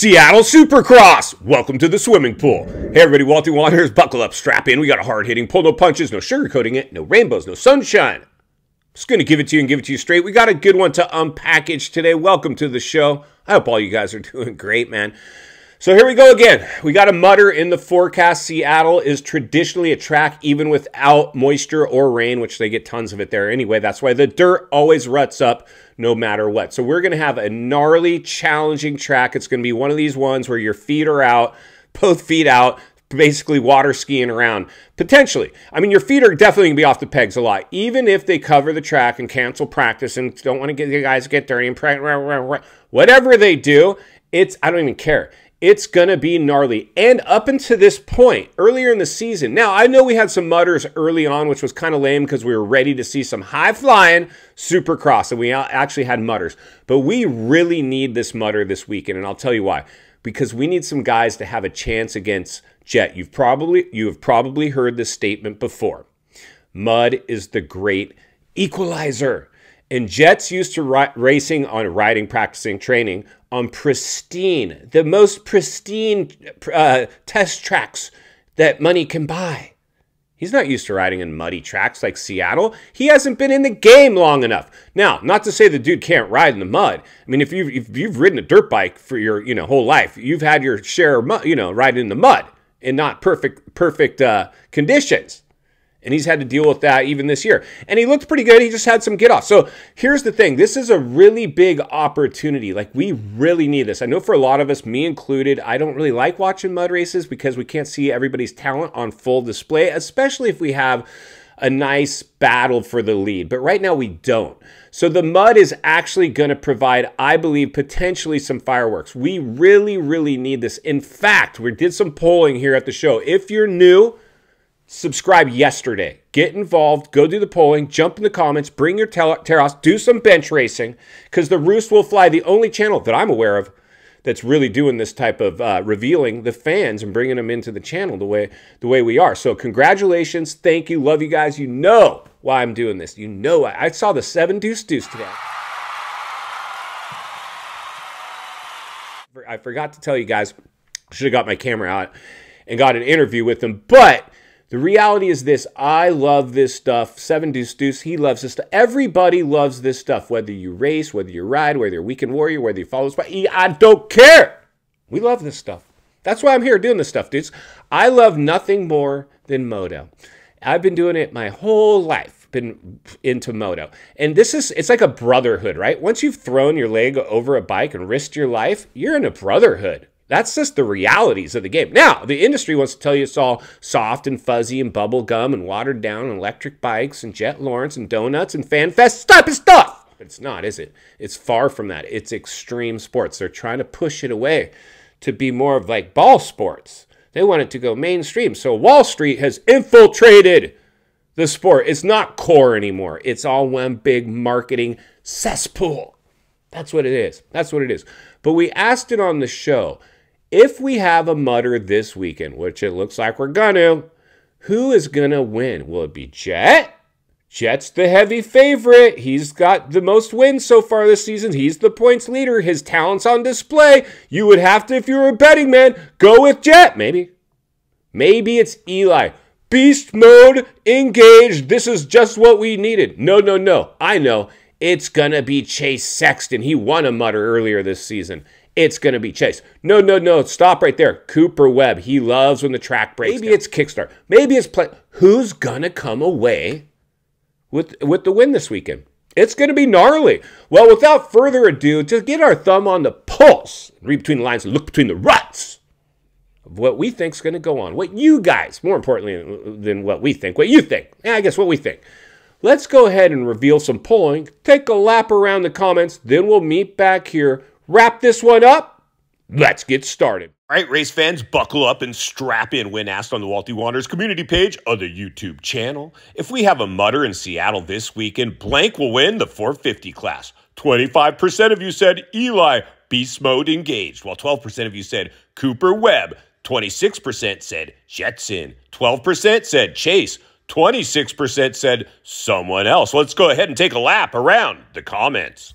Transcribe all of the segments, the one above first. Seattle Supercross. Welcome to the swimming pool. Hey everybody, Walty Walters, buckle up, strap in. We got a hard hitting pull, no punches, no sugarcoating it, no rainbows, no sunshine. Just going to give it to you and give it to you straight. We got a good one to unpackage today. Welcome to the show. I hope all you guys are doing great, man. So here we go again. We got a mutter in the forecast. Seattle is traditionally a track even without moisture or rain, which they get tons of it there anyway. That's why the dirt always ruts up no matter what. So we're going to have a gnarly, challenging track. It's going to be one of these ones where your feet are out, both feet out, basically water skiing around, potentially. I mean, your feet are definitely going to be off the pegs a lot, even if they cover the track and cancel practice and don't want to get you guys get dirty and whatever they do, it's, I don't even care. It's going to be gnarly. And up until this point, earlier in the season, now I know we had some mutters early on, which was kind of lame because we were ready to see some high-flying Supercross, and we actually had mutters. But we really need this mutter this weekend, and I'll tell you why. Because we need some guys to have a chance against Jet. You have probably heard this statement before. Mud is the great equalizer. And Jet's used to racing on riding, practicing, training on pristine, the most pristine test tracks that money can buy. He's not used to riding in muddy tracks like Seattle. He hasn't been in the game long enough. Now, not to say the dude can't ride in the mud. I mean, if you've ridden a dirt bike for your whole life, you've had your share of mud, riding in the mud in not perfect conditions. And he's had to deal with that even this year. And he looked pretty good. He just had some get off. So here's the thing. This is a really big opportunity. Like, we really need this. I know for a lot of us, me included, I don't really like watching mud races because we can't see everybody's talent on full display, especially if we have a nice battle for the lead. But right now we don't. So the mud is actually going to provide, I believe, potentially some fireworks. We really, really need this. In fact, we did some polling here at the show. If you're new, subscribe yesterday. Get involved. Go do the polling. Jump in the comments. Bring your Terros. Do some bench racing because the Roost Will Fly, the only channel that I'm aware of that's really doing this type of revealing the fans and bringing them into the channel the way we are. So congratulations. Thank you. Love you guys. You know why I'm doing this. You know I saw the 7 Deuce today. I forgot to tell you guys. Should have got my camera out and got an interview with them, but the reality is this. I love this stuff. 7 Deuce, he loves this stuff. Everybody loves this stuff, whether you race, whether you ride, whether you're a weekend warrior, whether you follow us. I don't care. We love this stuff. That's why I'm here doing this stuff, dudes. I love nothing more than Moto. I've been doing it my whole life, been into Moto. And this is, it's like a brotherhood, right? Once you've thrown your leg over a bike and risked your life, you're in a brotherhood. That's just the realities of the game. Now, the industry wants to tell you it's all soft and fuzzy and bubble gum and watered down and electric bikes and Jet Lawrence and donuts and fan fest type of stuff. But it's not, is it? It's far from that. It's extreme sports. They're trying to push it away to be more of like ball sports. They want it to go mainstream. So Wall Street has infiltrated the sport. It's not core anymore. It's all one big marketing cesspool. That's what it is. That's what it is. But we asked it on the show. If we have a mutter this weekend, which it looks like we're going to, who is going to win? Will it be Jet? Jet's the heavy favorite. He's got the most wins so far this season. He's the points leader. His talent's on display. You would have to, if you were a betting man, go with Jet. Maybe. Maybe it's Eli. Beast mode engaged. This is just what we needed. No, no, no. I know. It's going to be Chase Sexton. He won a mutter earlier this season. It's going to be Chase. No, no, no. Stop right there. Cooper Webb. He loves when the track breaks down. Maybe it's Kickstart. Maybe it's Plessinger. Who's going to come away with the win this weekend? It's going to be gnarly. Well, without further ado, to get our thumb on the pulse, read between the lines and look between the ruts of what we think is going to go on. What you guys, more importantly than what we think, what you think. Yeah, I guess what we think. Let's go ahead and reveal some polling. Take a lap around the comments. Then we'll meet back here. Wrap this one up. Let's get started. All right, race fans, buckle up and strap in when asked on the Walty Wanderers community page of the YouTube channel. If we have a mutter in Seattle this weekend, blank will win the 450 class. 25% of you said Eli, beast mode engaged, while 12% of you said Cooper Webb. 26% said Jetson. 12% said Chase. 26% said someone else. Let's go ahead and take a lap around the comments.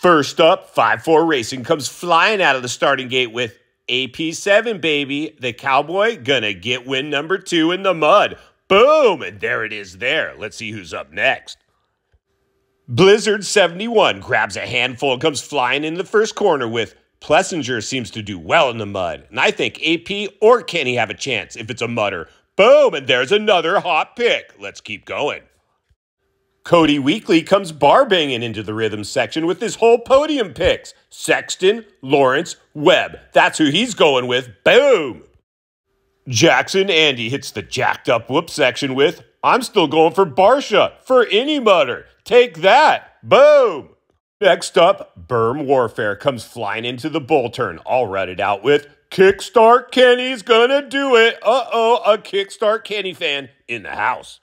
First up, 5-4 Racing comes flying out of the starting gate with AP7, baby. The Cowboy gonna get win number 2 in the mud. Boom, and there it is there. Let's see who's up next. Blizzard 71 grabs a handful and comes flying in the first corner with Plessinger seems to do well in the mud. And I think AP or Kenny have a chance if it's a mudder. Boom, and there's another hot pick. Let's keep going. Cody Weekly comes bar-banging into the rhythm section with his whole podium picks. Sexton, Lawrence, Webb. That's who he's going with. Boom! Jackson Andy hits the jacked-up whoop section with, I'm still going for Barsha, for any mudder. Take that. Boom! Next up, Berm Warfare comes flying into the bull turn. I'll run it out with, Kickstart Kenny's gonna do it. Uh-oh, a Kickstart Kenny fan in the house.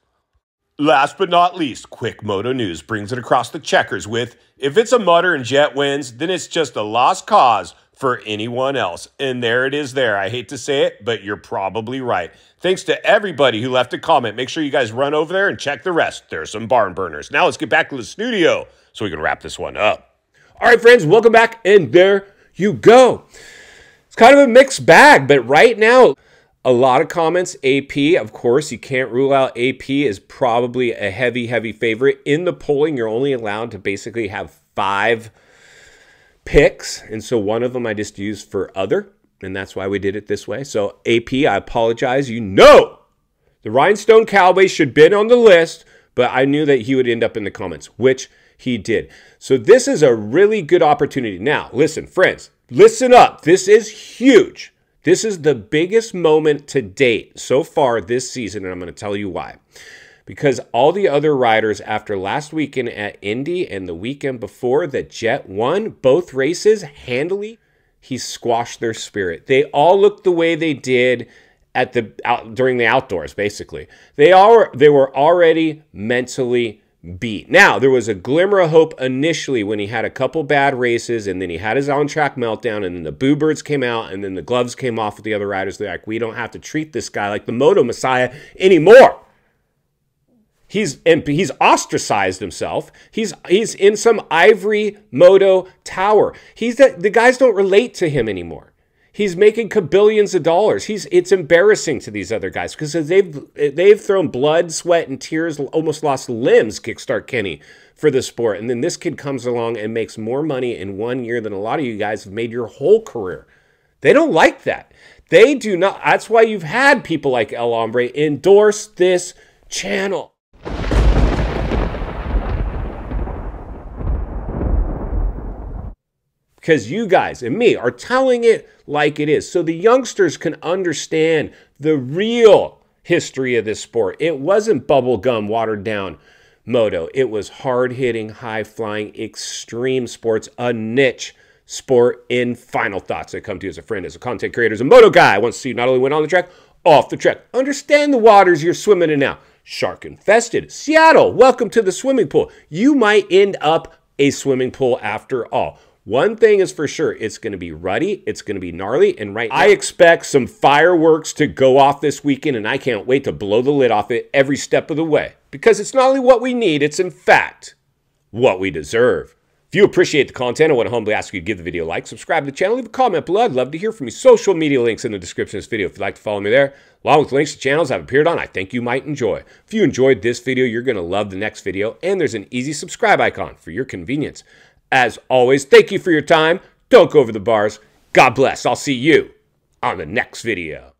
Last but not least, Quick Moto News brings it across the checkers with, if it's a mudder and Jet wins, then it's just a lost cause for anyone else. And there it is there. I hate to say it, but you're probably right. Thanks to everybody who left a comment. Make sure you guys run over there and check the rest. There are some barn burners. Now let's get back to the studio so we can wrap this one up. All right, friends, welcome back. And there you go. It's kind of a mixed bag, but right now, a lot of comments. AP, of course, you can't rule out AP is probably a heavy, heavy favorite. In the polling, you're only allowed to basically have 5 picks. And so one of them I just used for other. And that's why we did it this way. So AP, I apologize. You know, the Rhinestone Cowboy should have been on the list, but I knew that he would end up in the comments, which he did. So this is a really good opportunity. Now, listen, friends, listen up. This is huge. This is the biggest moment to date so far this season, and I'm going to tell you why. Because all the other riders after last weekend at Indy and the weekend before that Jet won both races handily, he squashed their spirit. They all looked the way they did at the during the outdoors, basically. They were already mentally beat. Now, there was a glimmer of hope initially when he had a couple bad races, and then he had his on-track meltdown, and then the boo birds came out, and then the gloves came off with the other riders. They're like, we don't have to treat this guy like the Moto Messiah anymore. He's ostracized himself. He's in some ivory Moto tower. The guys don't relate to him anymore. He's making kabillions of dollars. It's embarrassing to these other guys because they've thrown blood, sweat, and tears, almost lost limbs, Kickstart Kenny, for the sport. And then this kid comes along and makes more money in one year than a lot of you guys have made your whole career. They don't like that. They do not. That's why you've had people like El Hombre endorse this channel. Because you guys and me are telling it like it is. So the youngsters can understand the real history of this sport. It wasn't bubblegum, watered down moto. It was hard-hitting, high-flying, extreme sports, a niche sport in final thoughts that come to you as a friend, as a content creator, as a moto guy. I want to see you not only win on the track, off the track. Understand the waters you're swimming in now. Shark-infested. Seattle, welcome to the swimming pool. You might end up a swimming pool after all. One thing is for sure, it's going to be ruddy, it's going to be gnarly, and right now, I expect some fireworks to go off this weekend, and I can't wait to blow the lid off it every step of the way. Because it's not only what we need, it's in fact what we deserve. If you appreciate the content, I want to humbly ask you to give the video a like, subscribe to the channel, leave a comment below. I'd love to hear from you. Social media links in the description of this video if you'd like to follow me there. Along with links to channels I've appeared on, I think you might enjoy. If you enjoyed this video, you're going to love the next video, and there's an easy subscribe icon for your convenience. As always, thank you for your time. Don't go over the bars. God bless. I'll see you on the next video.